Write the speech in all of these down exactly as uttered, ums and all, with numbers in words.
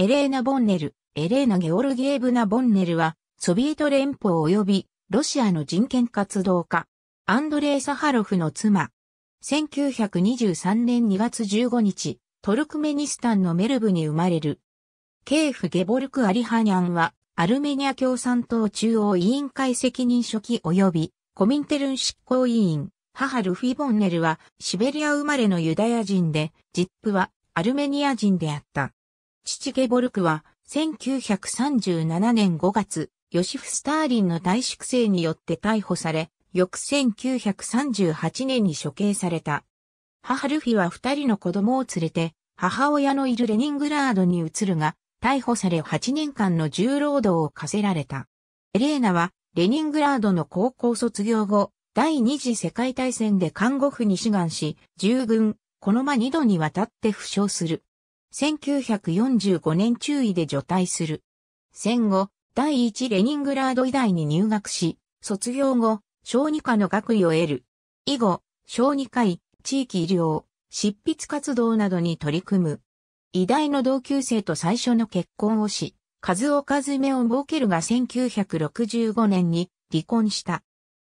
エレーナ・ボンネル、エレーナ・ゲオルギエブナ・ボンネルは、ソビエト連邦及び、ロシアの人権活動家、アンドレイ・サハロフの妻。せんきゅうひゃくにじゅうさんねんにがつじゅうごにち、トルクメニスタンのメルブに生まれる。ケーフ・ゲボルク・アリハニャンは、アルメニア共産党中央委員会責任書記及び、コミンテルン執行委員。母ルフィ・ボンネルは、シベリア生まれのユダヤ人で、ジップは、アルメニア人であった。父ゲボルクは、せんきゅうひゃくさんじゅうななねんごがつ、ヨシフ・スターリンの大粛清によって逮捕され、翌せんきゅうひゃくさんじゅうはちねんに処刑された。母ルフィは二人の子供を連れて、母親のいるレニングラードに移るが、逮捕されはちねんかんの重労働を課せられた。エレーナは、レニングラードの高校卒業後、第二次世界大戦で看護婦に志願し、従軍、この間二度にわたって負傷する。せんきゅうひゃくよんじゅうごねん中尉で除隊する。戦後、第一レニングラード医大に入学し、卒業後、小児科の学位を得る。以後、小児科医、地域医療、執筆活動などに取り組む。医大の同級生と最初の結婚をし、数おかずめを設けるがせんきゅうひゃくろくじゅうごねんに離婚した。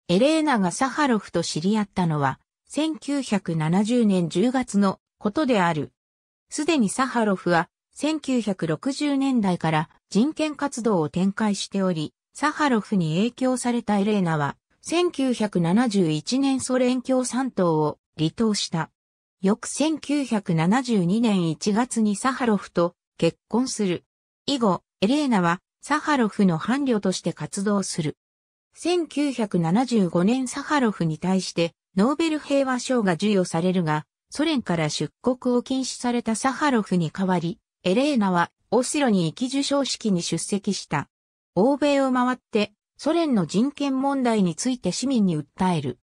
エレーナがサハロフと知り合ったのは、せんきゅうひゃくななじゅうねんじゅうがつのことである。すでにサハロフは、せんきゅうひゃくろくじゅうねんだいから人権活動を展開しており、サハロフに影響されたエレーナは、せんきゅうひゃくななじゅういちねんソ連共産党を離党した。翌せんきゅうひゃくななじゅうにねんいちがつにサハロフと結婚する。以後、エレーナはサハロフの伴侶として活動する。せんきゅうひゃくななじゅうごねんサハロフに対してノーベル平和賞が授与されるが、ソ連から出国を禁止されたサハロフに代わり、エレーナはオスロに行き授賞式に出席した。欧米を回ってソ連の人権問題について市民に訴える。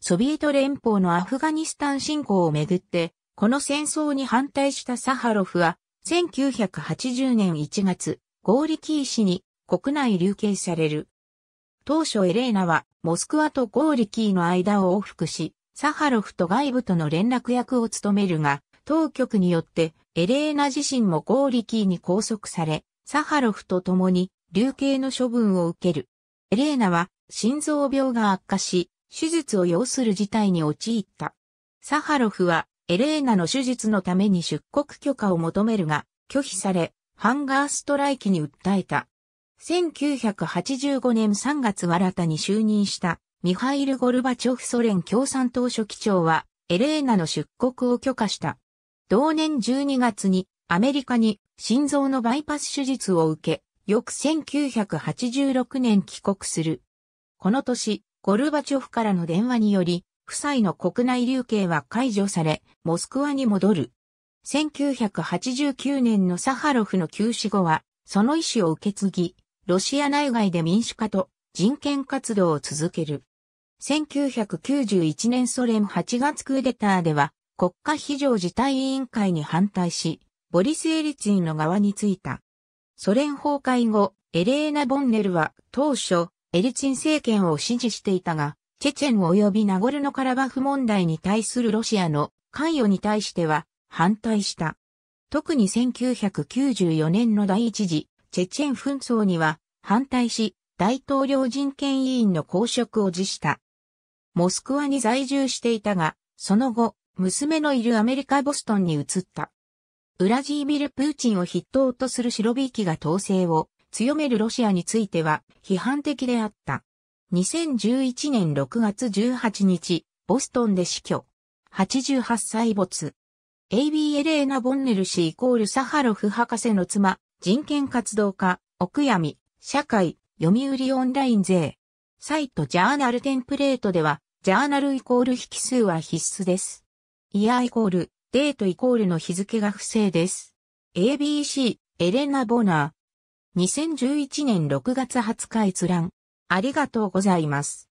ソビエト連邦のアフガニスタン侵攻をめぐって、この戦争に反対したサハロフは、せんきゅうひゃくはちじゅうねんいちがつ、ゴーリキー市に国内流刑される。当初エレーナはモスクワとゴーリキーの間を往復し、サハロフと外部との連絡役を務めるが、当局によってエレーナ自身もゴーリキーに拘束され、サハロフと共に流刑の処分を受ける。エレーナは心臓病が悪化し、手術を要する事態に陥った。サハロフはエレーナの手術のために出国許可を求めるが、拒否され、ハンガーストライキに訴えた。せんきゅうひゃくはちじゅうごねんさんがつ新たに就任したミハイル・ゴルバチョフソ連共産党書記長はエレーナの出国を許可した。同年じゅうにがつにアメリカに心臓のバイパス手術を受け、翌せんきゅうひゃくはちじゅうろくねん帰国する。この年、ゴルバチョフからの電話により、夫妻の国内流刑は解除され、モスクワに戻る。せんきゅうひゃくはちじゅうきゅうねんのサハロフの急死後は、その意思を受け継ぎ、ロシア内外で民主化と人権活動を続ける。せんきゅうひゃくきゅうじゅういちねんソ連はちがつクーデターでは国家非常事態委員会に反対し、ボリス・エリツィンの側についた。ソ連崩壊後、エレーナ・ボンネルは当初エリツィン政権を支持していたが、チェチェン及びナゴルノカラバフ問題に対するロシアの関与に対しては反対した。特にせんきゅうひゃくきゅうじゅうよねんの第一次チェチェン紛争には反対し、大統領人権委員の公職を辞した。モスクワに在住していたが、その後、娘のいるアメリカ・ボストンに移った。ウラジーミル・プーチンを筆頭とするシロビーキが統制を強めるロシアについては批判的であった。にせんじゅういちねんろくがつじゅうはちにち、ボストンで死去。はちじゅうはっさい没。エービー エレーナ・ボンネル氏イコールサハロフ博士の妻、人権活動家、お悔やみ、社会、読売オンライン勢。サイトジャーナルテンプレートでは、ジャーナルイコール引数は必須です。イヤーイコール、デートイコールの日付が不正です。エービーシー、エレーナ・ボナー。にせんじゅういちねんろくがつはつか閲覧。ありがとうございます。